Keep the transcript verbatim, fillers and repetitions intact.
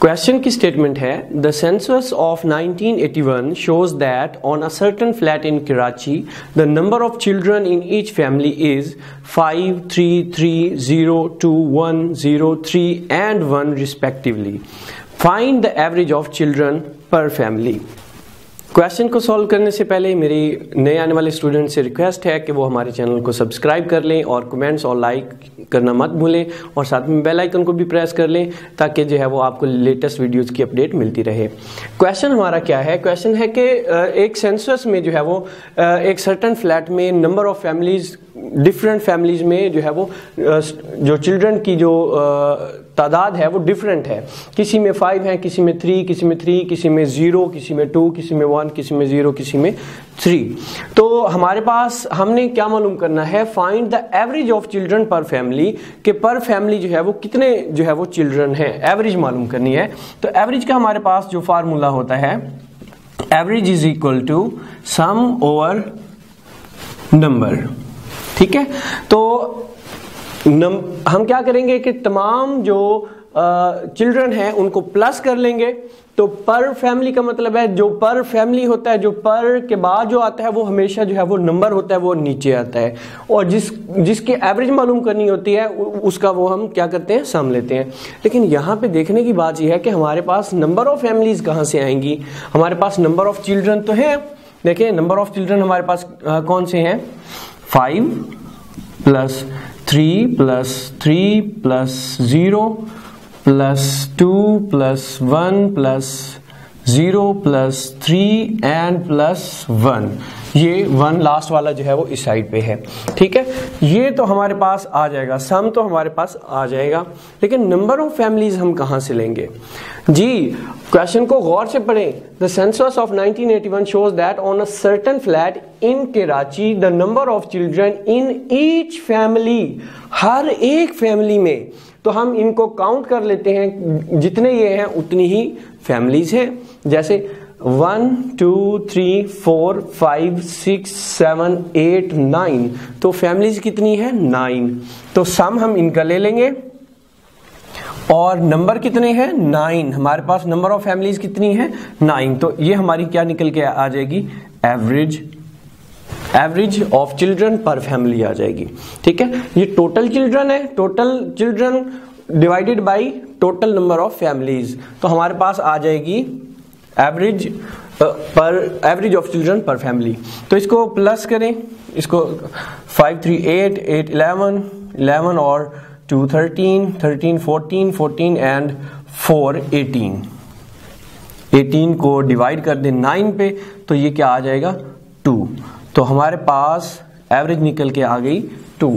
Question की statement है the census of nineteen eighty one shows that on a certain flat in Karachi the number of children in each family is five three three zero two one zero three and one respectively find the average of children per family. Question को solve करने से पहले मेरी नए आने वाले student से request है कि वो हमारे चैनल को सब्सक्राइब कर लें और कमेंट्स और लाइक करना मत भूलें और साथ में बेल आइकन को भी प्रेस कर लें ताकि जो है वो आपको लेटेस्ट वीडियोस की अपडेट मिलती रहे। क्वेश्चन हमारा क्या है, क्वेश्चन है कि एक सेंसस में जो है वो एक सर्टन फ्लैट में number of families different families में जो है वो जो चिल्ड्रन की जो तादाद है वो डिफरेंट है, किसी में फाइव है, किसी में थ्री, किसी में थ्री किसी में ज़ीरो, किसी में टू, किसी में वन, किसी में ज़ीरो, किसी में थ्री। तो हमारे पास हमने क्या मालूम करना है, find the average of children per family, कि पर फैमिली जो है वो कितने जो है वो चिल्ड्रन हैं, एवरेज मालूम करनी है। तो एवरेज का हमारे पास जो फार्मूला होता है, average is equal to sum over number. ठीक है, तो नम, हम क्या करेंगे कि तमाम जो चिल्ड्रन हैं उनको प्लस कर लेंगे। तो पर फैमिली का मतलब है जो पर फैमिली होता है, जो पर के बाद जो आता है वो हमेशा जो है वो नंबर होता है वो नीचे आता है, और जिस जिसकी एवरेज मालूम करनी होती है उसका वो हम क्या करते हैं, सम लेते हैं। लेकिन यहाँ पे देखने की बात यह है कि हमारे पास नंबर ऑफ फैमिलीज कहाँ से आएंगी, हमारे पास नंबर ऑफ चिल्ड्रन तो हैं। देखिए नंबर ऑफ चिल्ड्रन हमारे पास आ, कौन से हैं, five plus three plus three plus zero plus two plus one plus zero plus three and plus one, ये वन लास्ट वाला जो है वो इस साइड पे है। ठीक है, ये तो हमारे पास आ जाएगा, सम तो हमारे पास आ जाएगा, लेकिन नंबर ऑफ फैमिलीज हम कहाँ से लेंगे जी। क्वेश्चन को गौर से पढ़ें। The census of nineteen eighty one shows that on a certain flat in Karachi the number of children in each family, हर एक फैमिली में, तो हम इनको काउंट कर लेते हैं, जितने ये हैं उतनी ही फैमिलीज हैं। जैसे one two three four five six seven eight nine, तो फैमिलीज कितनी है, नाइन। तो सम हम इनका ले लेंगे, और नंबर कितने हैं, नाइन। हमारे पास नंबर ऑफ फैमिलीज कितनी है, नाइन। तो ये हमारी क्या निकल के आ जाएगी, average, average of children per family आ जाएगी। ठीक है, ये टोटल चिल्ड्रन है, total children divided by total number of families, तो हमारे पास आ जाएगी average per, average of children per family. तो इसको प्लस करें, इसको five three eight eight eleven eleven और two thirteen thirteen fourteen fourteen and four eighteen, eighteen को डिवाइड कर दें नाइन पे, तो ये क्या आ जाएगा, टू। तो हमारे पास एवरेज निकल के आ गई टू।